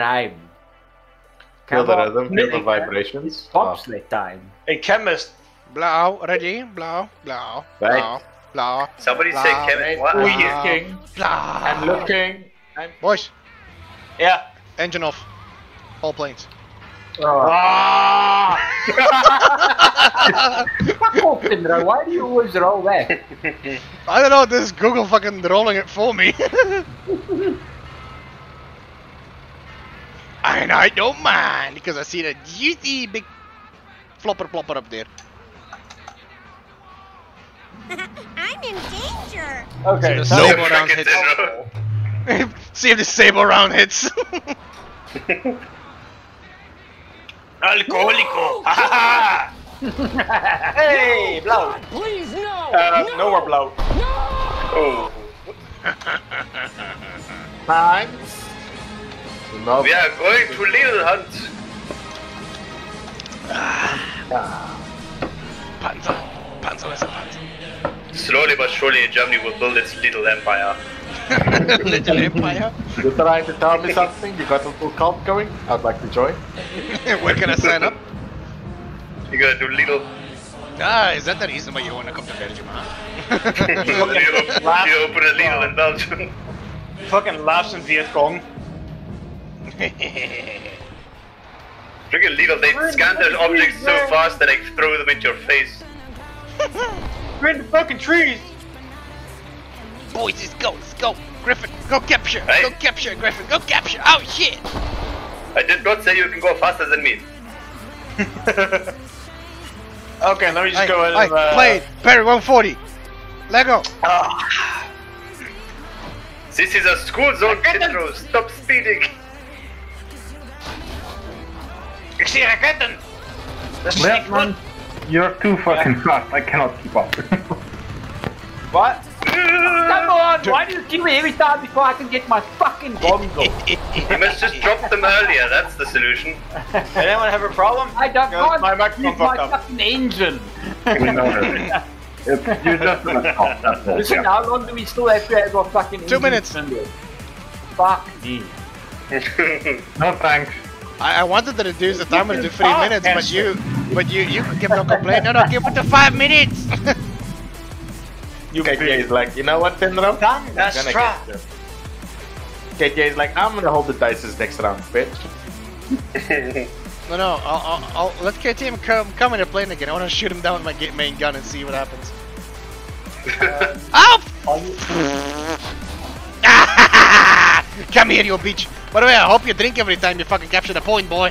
rhyme. Feel the rhythm, feel the vibrations. It's bobsleigh time. A chemist. Blau, ready? Blau, blau, blau, blau. Somebody say chemist. What? Looking. I'm looking. Boys. Yeah. Engine off. All planes. Why do you always roll that? I don't know, this is Google fucking rolling it for me. And I don't mind because I see that juicy big flopper plopper up there. I'm in danger. Okay, the sable round hits. See if the sable round hits. Alcoholico! Ah -ha -ha. Hey, Blau! Please, no! No, no more Blau. No! Oh. Time. We are going to Lidl hunt. Panzer. Panzer is a Panzer. Slowly but surely Germany will build its Lidl empire. Little empire. You're trying to tell me something? You got a little cult going? I'd like to join. Where can I sign up? You gotta do Lidl. Ah, is that the reason why you wanna come to Belgium, huh? You open a Lidl in Belgium. Fucking laughs in Viet Cong. Freaking Lidl, they scan their objects so fast that I throw them into your face. We're in the fucking trees! Boys, let's go, Griffin, go capture, hey. Go capture, Griffin, go capture, oh shit! I did not say you can go faster than me. Okay, let me just go ahead and... play, parry 140, let go! This is a school zone, Pedro, stop speeding! I see Rakuten! Lefman, you're too fucking fast, I cannot keep up. What? Come on! Why do you kill me every time before I can get my fucking bombs off? You must just drop them earlier, that's the solution. Anyone have a problem? I don't want to use my fucking engine! We know that. You're just gonna stop that. Listen, how long do we still have to have our fucking engine? 2 minutes! Fuck me. No thanks. I wanted to reduce the timer to 3 minutes, but you could give no complaint. No, give it to 5 minutes! KTA is like, you know what, Tendro? That's right. KTA is like, I'm gonna hold the dice this next round, bitch. No, I'll let KTA come in the plane again. I wanna shoot him down with my main gun and see what happens. Come here, you bitch. By the way, I hope you drink every time you fucking capture the point, boy. I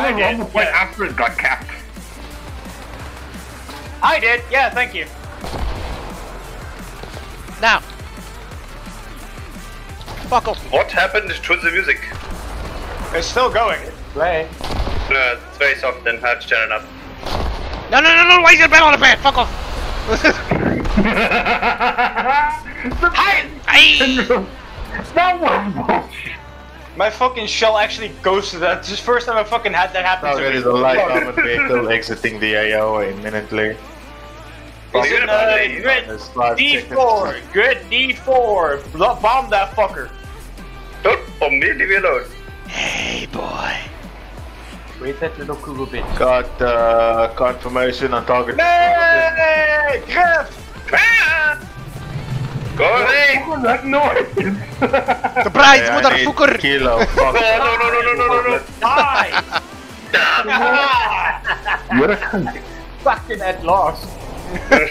was on the point after it got capped. I did, yeah, thank you. Now! Fuck off! What happened to the music? It's still going. It's playing. No, it's very soft and hard to turn it up. No, why is your bed on the bed? Fuck off! Hi! That was bullshit! My fucking shell actually goes to that. This is the first time I fucking had that happen to me. There is a light armored vehicle exiting the AO imminently. Good D4! Good D4! Bomb that fucker! Don't bomb me, leave me alone! Hey boy! Wait that little Google bit. Got confirmation on target. Hey! Griff! Go away! That noise! Surprise, motherfucker! Kilo, fuck. No! Die! Die! You're a cunt. Fucking at loss. There's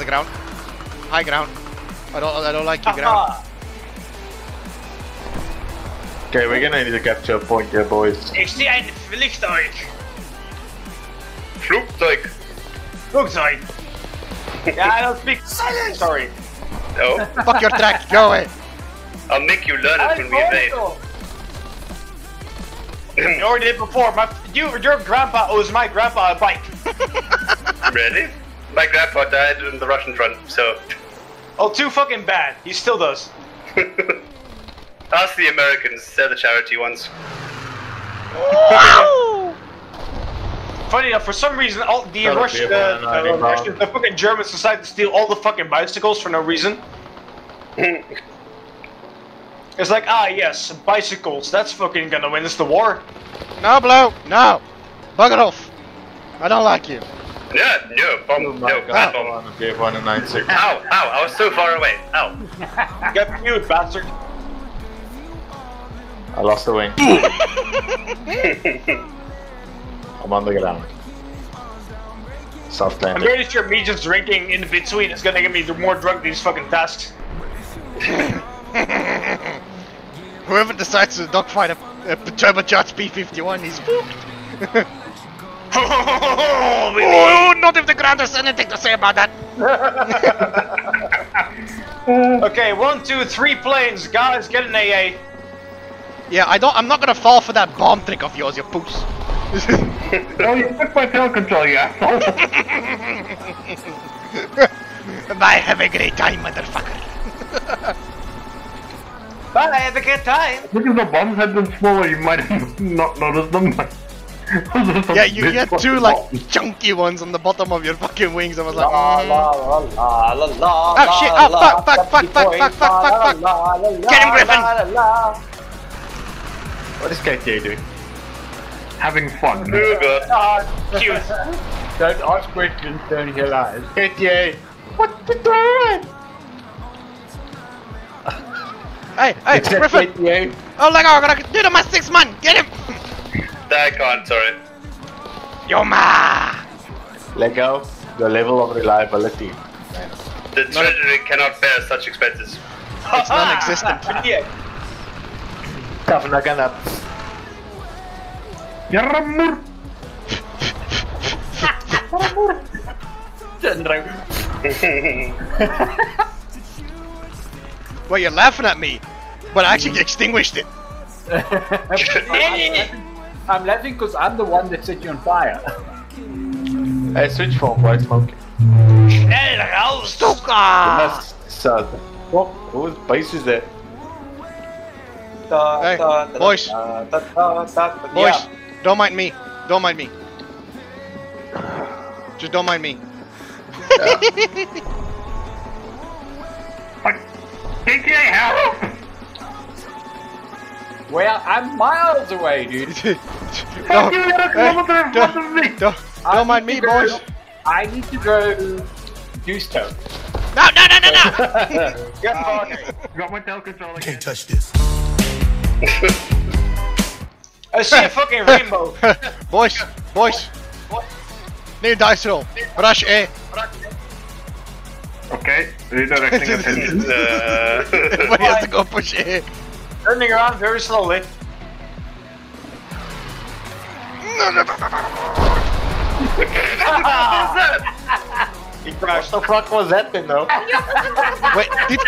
a ground. High ground. I don't like your ground. Okay, we're gonna need to capture a point here, boys. Ich sehe ein Flugzeug. Flugzeug. Flugzeug. Yeah, I don't speak. Silence. Sorry. No. Fuck your track. Go away. I'll make you learn it when we invade. You already did before. Your grandpa owes my grandpa a bike. Really? My grandpa died in the Russian front, so... Oh, too fucking bad. He still does. Ask the Americans. They're the charity ones. funny enough, for some reason, all the Russian, the fucking Germans decide to steal all the fucking bicycles for no reason. It's like, ah, yes, bicycles. That's fucking gonna win us the war. No, Blue, no. Bugger off. I don't like you. No, no, bomb, oh no, God. Bomb. On the P-196. Ow, ow, I was so far away. Ow. You got pewed, bastard. I lost the wing. I'm on the ground. Soft landing. I'm pretty sure me just drinking in between is gonna get me more drunk these fucking tasks. Whoever decides to dogfight a turbocharged P-51 is fucked. Oh, not if the ground has anything to say about that. Okay, 1, 2, 3 planes, guys, get an AA. Yeah, I'm not gonna fall for that bomb trick of yours, you poos. Oh, you took my tail control, you asshole. Bye, have a great time, motherfucker. Bye, have a great time. Look, if the bombs had been smaller, you might have not noticed them. Yeah, you get two like chunky ones on the bottom of your fucking wings. I was like, oh shit! Oh fuck! Fuck! Fuck! Fuck! Fuck! Fuck! Fuck! Get him, Griffin! What is KTA doing? Having fun. Cute. Don't ask questions, don't hear lies. KTA, what the time? Hey, hey, Griffin! KTA. Oh my God! I'm gonna do my 6 month. Get him! I can't, sorry. Yoma! Let go. The level of reliability. The treasury cannot bear such expenses. It's non-existent. Well, you're laughing at me, but I actually extinguished it. I'm laughing because I'm the one that set you on fire. I switch for white smoke. Schnell raus, Zucker! Whose base is that? Hey, boys! Boys, don't mind me. Don't mind me. Just don't mind me. Take your help! Well, I'm miles away, dude. Don't mind me, boys. I need to go Deuce Toe. No, no, no, no, no! Got my tail control again. Can't touch this. I see a fucking rainbow. Boys, boys. New dice roll. Rush A. Okay, redirecting attention. We have to go push A. Turning around very slowly. He crashed. What the fuck was that thing, though? Wait, did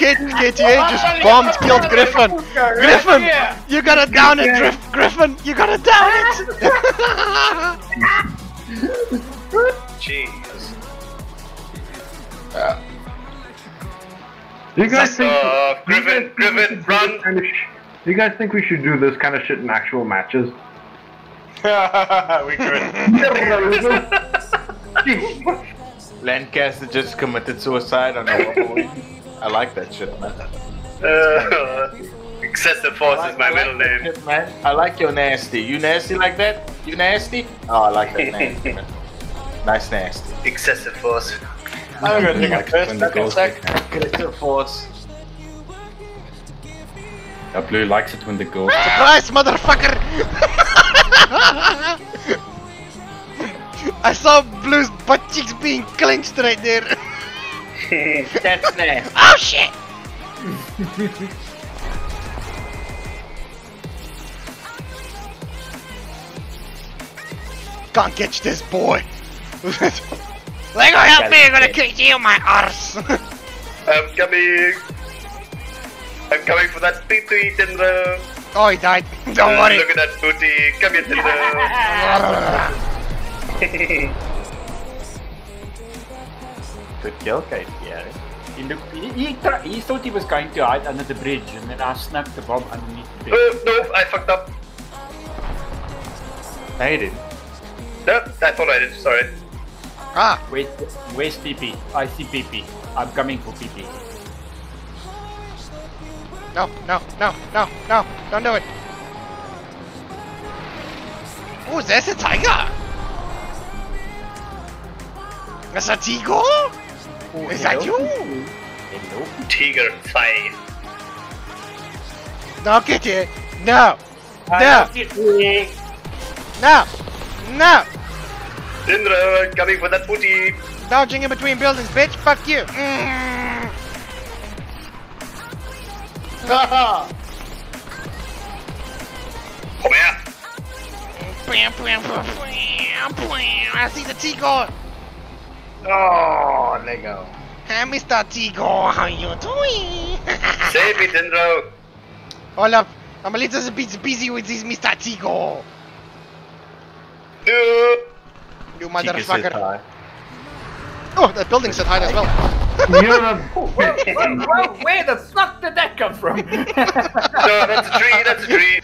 KTA just bombed, killed Griffin? Griffin, you gotta down it, Griffin, you gotta down it! Jeez. You guys think? Griffin, run! Do you guys think we should do this kind of shit in actual matches? We could. Lancaster just committed suicide on our board. I like that shit, man. Excessive force is my middle name. Shit, man. I like your nasty. You nasty like that? You nasty? Oh, I like that nasty. Nice nasty. Excessive force. I'm gonna take a first second force. That Blue likes it when the goal. Surprise, motherfucker! I saw Blue's butt cheeks being clenched right there. That's nice. Oh shit! Can't catch this boy. Lego, help me! I'm gonna kick you in my arse! I'm coming! I'm coming for that booty, Tindra! Oh, he died. Don't worry! Look at that booty! Come here, Tindra! Good kill, Kate, yeah. He looked, he thought he was going to hide under the bridge, and then I snapped the bomb underneath the bridge. No, I fucked up! No, you didn't. Nope, I thought I did, sorry. Ah! Where's PP? I see PP. I'm coming for PP. No, no, no, no, no, don't do it! Oh, there's a tiger! That's a tiger? Oh, is that you? Hello? Tiger, fine. No, get it! No! No! No! No! Syndra, coming for that booty! Dodging in between buildings, bitch! Fuck you! Mm. Come here! I see the Tigo! Oh, Lego. Hey, Mr. Tigo, how you doing? Save me, Syndra! Olaf, I'm a little bit busy with this Mr. Tigo! You motherfucker. Oh, that building said hide as well. Where the fuck did that come from? No, that's a tree, that's a tree.